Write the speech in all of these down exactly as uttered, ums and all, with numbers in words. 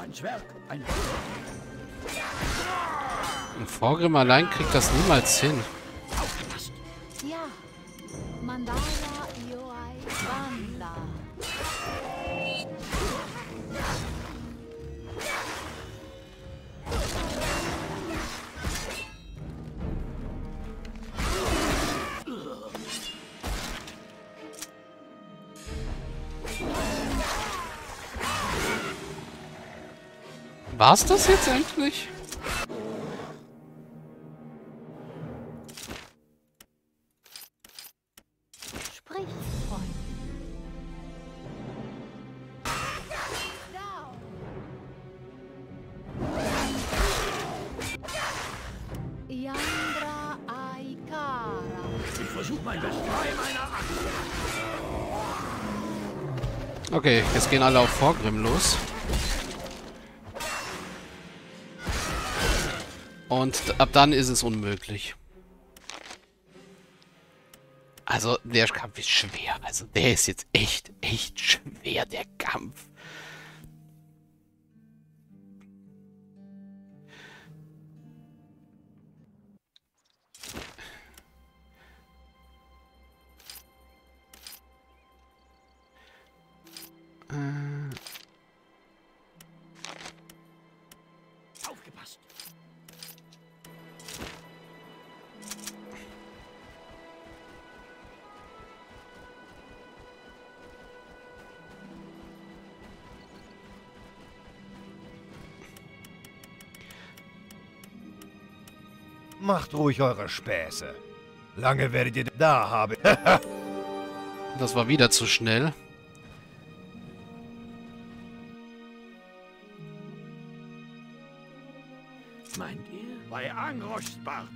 Ein Schwert, ein Ein Vorgrimm allein kriegt das niemals hin. War's das jetzt endlich? Sprich, Freund. Yandra Aikara. Ich versuche mein Bestes bei meiner Axt. Okay, jetzt gehen alle auf Vorgrimm los. Und ab dann ist es unmöglich. Also, der Kampf ist schwer. Also, der ist jetzt echt, echt schwer, der Kampf. Macht ruhig eure Späße. Lange werdet ihr da haben. Das war wieder zu schnell. Meint ihr? Bei Angroßbart.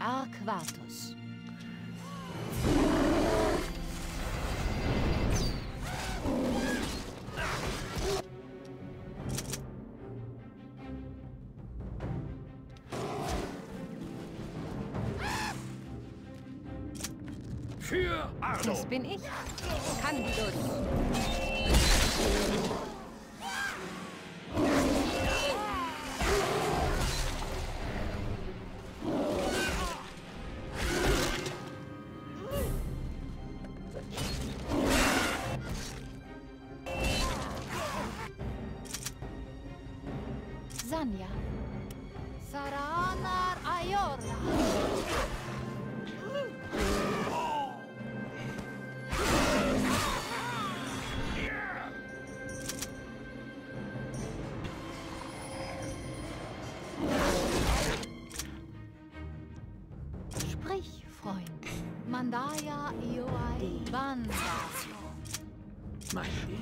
Arquatus. Das bin ich. Kann die durch.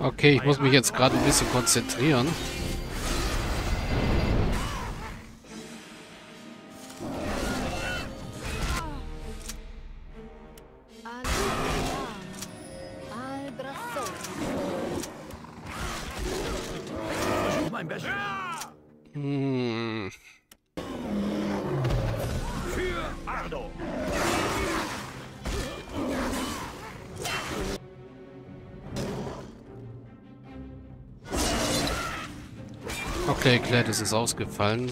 Okay, ich muss mich jetzt gerade ein bisschen konzentrieren. Hm. Okay, Gladys ist ausgefallen.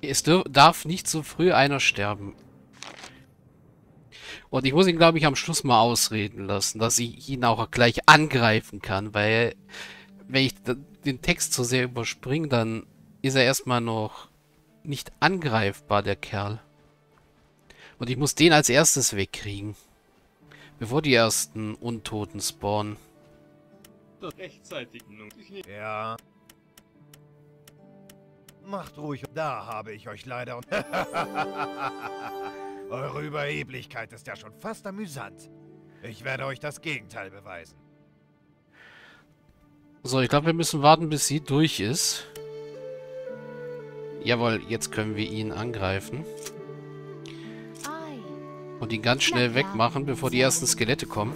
Es darf nicht so früh einer sterben. Und ich muss ihn, glaube ich, am Schluss mal ausreden lassen, dass ich ihn auch gleich angreifen kann, weil wenn ich den Text so sehr überspringe, dann ist er erstmal noch nicht angreifbar, der Kerl. Und ich muss den als erstes wegkriegen, bevor die ersten Untoten spawnen. Rechtzeitig. Ja. Macht ruhig. Da habe ich euch leider... Und Eure Überheblichkeit ist ja schon fast amüsant. Ich werde euch das Gegenteil beweisen. So, ich glaube, wir müssen warten, bis sie durch ist. Jawohl, jetzt können wir ihn angreifen. Und ihn ganz schnell wegmachen, bevor die ersten Skelette kommen.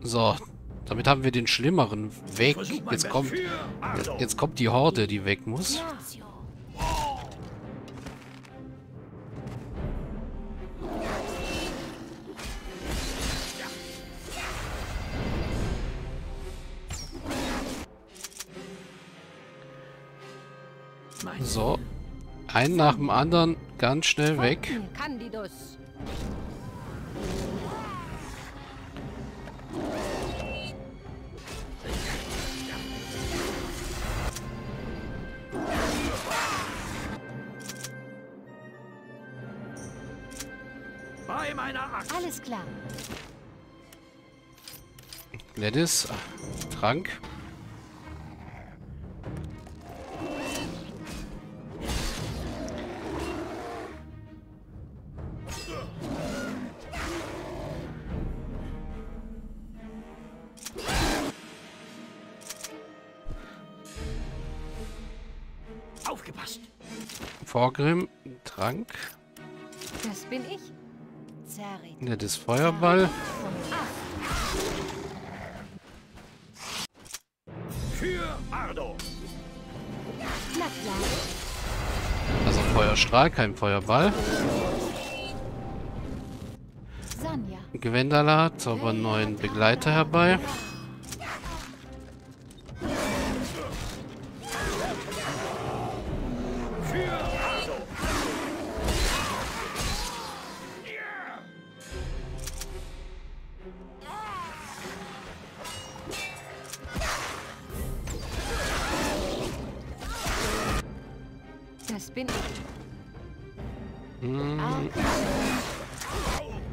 So, damit haben wir den schlimmeren weg. Jetzt kommt, jetzt kommt die Horde, die weg muss. So, einen nach dem anderen ganz schnell weg. Bei meiner Axt. Alles klar. Gladys, Trank. Aufgepasst. Vorgrimm, Trank. Das bin ich. Nettes Feuerball. Für Bardock. Also Feuerstrahl, kein Feuerball. Gwendala, zaubert einen neuen Begleiter herbei.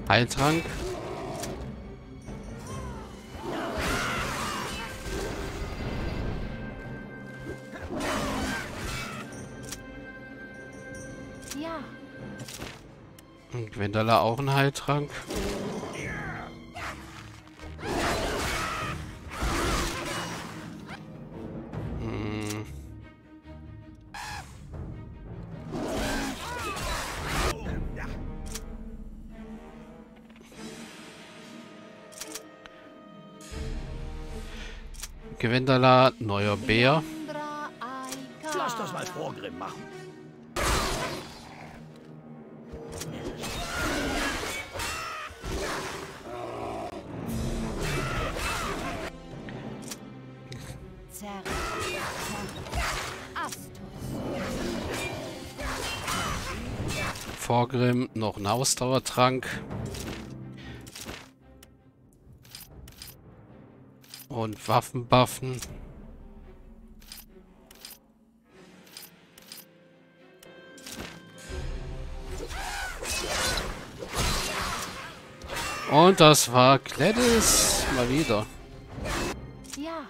Heiltrank. Ja. Und Gwendala auch ein Heiltrank. Gwendala, neuer Bär. Lass das mal Vorgrimm machen. Vorgrimm, noch ein Ausdauertrank. Und Waffen buffen. Und das war Gladys mal wieder. Ja.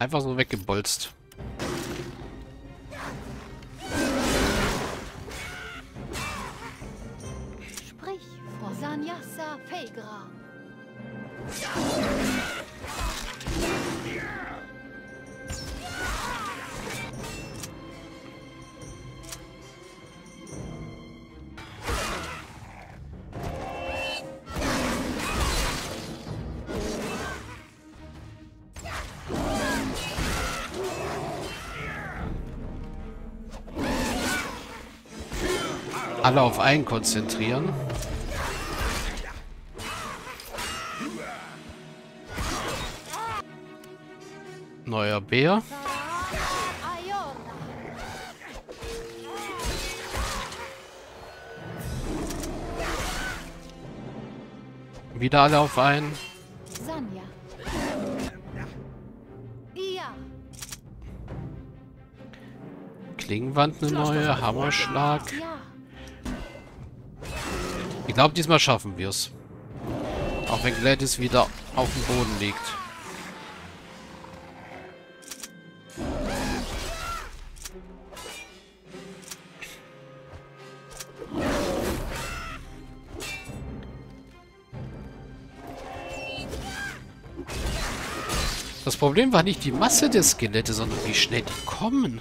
Einfach so weggebolzt. Sprich vor Sanjasa Fegra. Alle auf einen konzentrieren. Neuer Bär. Wieder alle auf einen. Klingenwand eine neue, Hammerschlag. Ich glaube, diesmal schaffen wir es. Auch wenn Gladys wieder auf dem Boden liegt. Das Problem war nicht die Masse der Skelette, sondern wie schnell die kommen.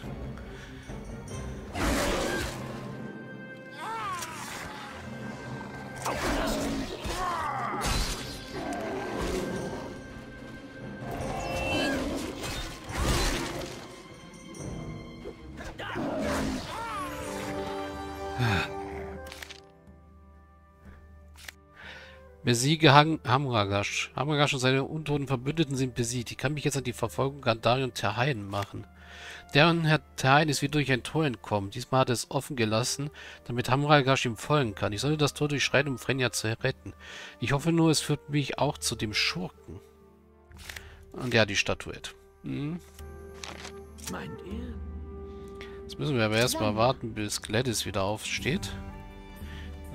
Besiege Hamragash. Hamragash und seine untoten Verbündeten sind besiegt. Ich kann mich jetzt an die Verfolgung Gandarion Terhein machen. Deren Herr Terhein ist wie durch ein Tor entkommen. Diesmal hat er es offen gelassen, damit Hamragash ihm folgen kann. Ich sollte das Tor durchschreiten, um Frenja zu retten. Ich hoffe nur, es führt mich auch zu dem Schurken. Und ja, die Statuette. Hm. Meint ihr? Jetzt müssen wir aber erstmal warten, bis Gladys wieder aufsteht.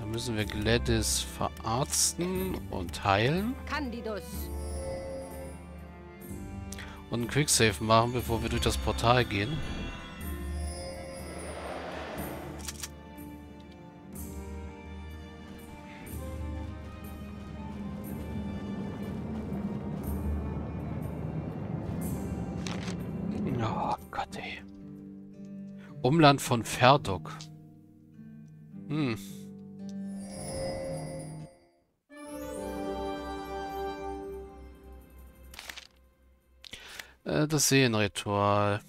Dann müssen wir Gladys verarzten und heilen. Candidus. Und einen Quicksave machen, bevor wir durch das Portal gehen. Oh Gott, ey. Umland von Ferdok. Hm. Das Seelenritual.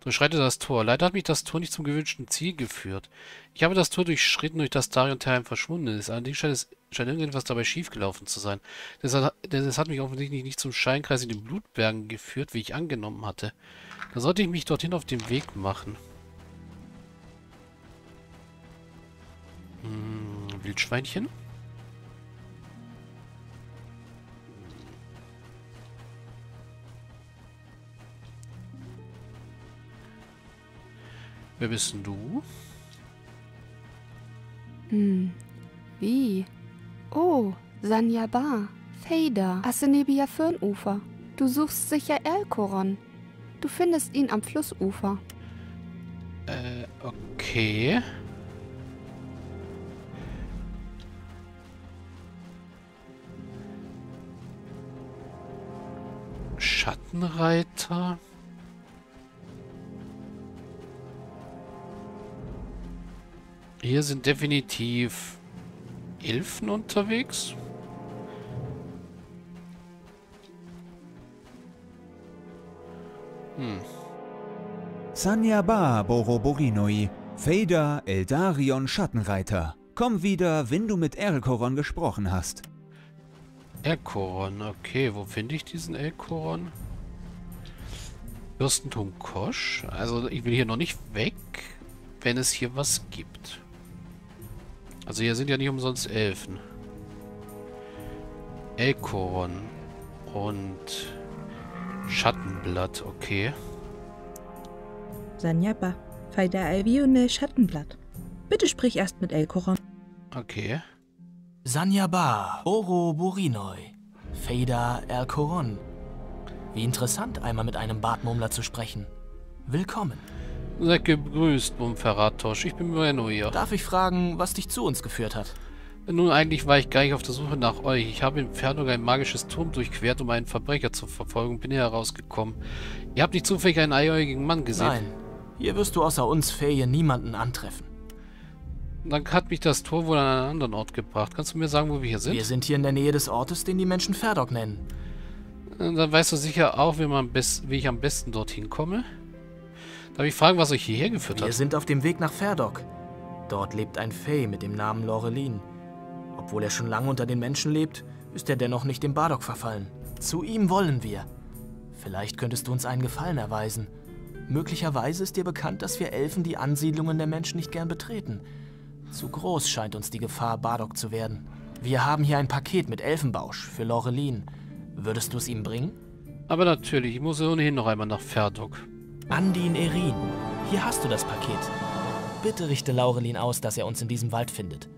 Durchschreite das Tor. Leider hat mich das Tor nicht zum gewünschten Ziel geführt. Ich habe das Tor durchschritten, durch das Gandarion Terhein verschwunden ist. Allerdings scheint, es, scheint irgendetwas dabei schiefgelaufen zu sein. Das hat, das hat mich offensichtlich nicht zum Scheinkreis in den Blutbergen geführt, wie ich angenommen hatte. Da sollte ich mich dorthin auf den Weg machen. Hm, Wildschweinchen? Wer bist denn du? Hm, wie? Oh, Sanjaba, Feida, Asenebia Firnufer. Du suchst sicher Elkoron. Du findest ihn am Flussufer. Äh, okay. Schattenreiter... Hier sind definitiv Elfen unterwegs. Hm. Sanjaba Boroborinoi, Feida, Eldarion, Schattenreiter. Komm wieder, wenn du mit Elkoron gesprochen hast. Elkoron, okay. Wo finde ich diesen Elkoron? Fürstentum Kosch. Also ich will hier noch nicht weg, wenn es hier was gibt. Also hier sind ja nicht umsonst Elfen. Elkoron und Schattenblatt, okay. Sanjaba, Feida Alvione, Schattenblatt. Bitte sprich erst mit Elkoron. Okay. Sanjaba, Boroborinoi, Feida Elkoron. Wie interessant, einmal mit einem Bartmurmler zu sprechen. Willkommen. Seid gegrüßt, Mumferatosch. Ich bin Murano hier. Darf ich fragen, was dich zu uns geführt hat? Nun, eigentlich war ich gar nicht auf der Suche nach euch. Ich habe in Ferdok ein magisches Turm durchquert, um einen Verbrecher zu verfolgen, bin hier herausgekommen. Ihr habt nicht zufällig einen eiäugigen Mann gesehen? Nein, hier wirst du außer uns Fähe niemanden antreffen. Dann hat mich das Tor wohl an einen anderen Ort gebracht. Kannst du mir sagen, wo wir hier sind? Wir sind hier in der Nähe des Ortes, den die Menschen Ferdok nennen. Dann weißt du sicher auch, wie, man wie ich am besten dorthin komme? Darf ich fragen, was euch hierher geführt hat? Wir sind auf dem Weg nach Ferdok. Dort lebt ein Fey mit dem Namen Laurelin. Obwohl er schon lange unter den Menschen lebt, ist er dennoch nicht dem Bardock verfallen. Zu ihm wollen wir. Vielleicht könntest du uns einen Gefallen erweisen. Möglicherweise ist dir bekannt, dass wir Elfen die Ansiedlungen der Menschen nicht gern betreten. Zu groß scheint uns die Gefahr, Bardock zu werden. Wir haben hier ein Paket mit Elfenbausch für Laurelin. Würdest du es ihm bringen? Aber natürlich, ich muss ohnehin noch einmal nach Ferdok. Andin, Erin, hier hast du das Paket. Bitte richte Laurelin aus, dass er uns in diesem Wald findet.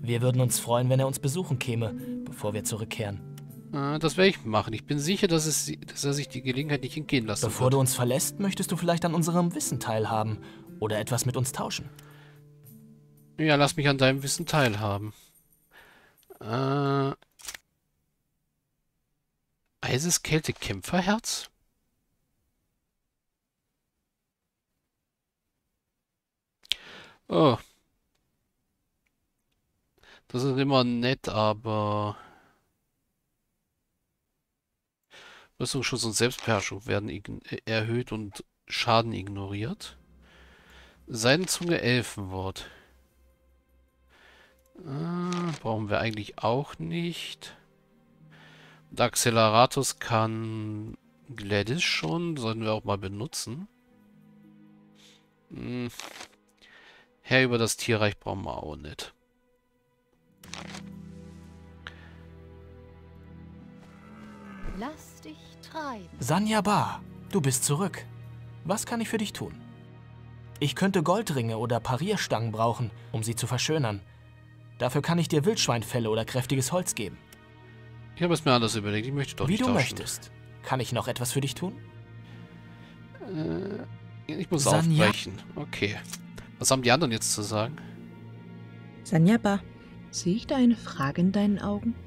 Wir würden uns freuen, wenn er uns besuchen käme, bevor wir zurückkehren. Äh, das werde ich machen. Ich bin sicher, dass, es, dass er sich die Gelegenheit nicht entgehen lassen wird. Bevor du uns verlässt, möchtest du vielleicht an unserem Wissen teilhaben oder etwas mit uns tauschen. Ja, lass mich an deinem Wissen teilhaben. Äh, Eises Kälte Kämpferherz? Oh. Das ist immer nett, aber... Rüstungsschutz und Selbstbeherrschung werden erhöht und Schaden ignoriert. Seidenzunge Elfenwort. Ah, brauchen wir eigentlich auch nicht. Und Acceleratus kann Gladys schon. Sollten wir auch mal benutzen. Hm. Herr über das Tierreich brauchen wir auch nicht. Lass dich treiben. Sanjaba, du bist zurück. Was kann ich für dich tun? Ich könnte Goldringe oder Parierstangen brauchen, um sie zu verschönern. Dafür kann ich dir Wildschweinfelle oder kräftiges Holz geben. Ich habe es mir anders überlegt. Ich möchte doch nicht tauschen. Wie du möchtest. Kann ich noch etwas für dich tun? Äh, ich muss aufbrechen. Okay. Was haben die anderen jetzt zu sagen? Sanjaba, sehe ich da eine Frage in deinen Augen?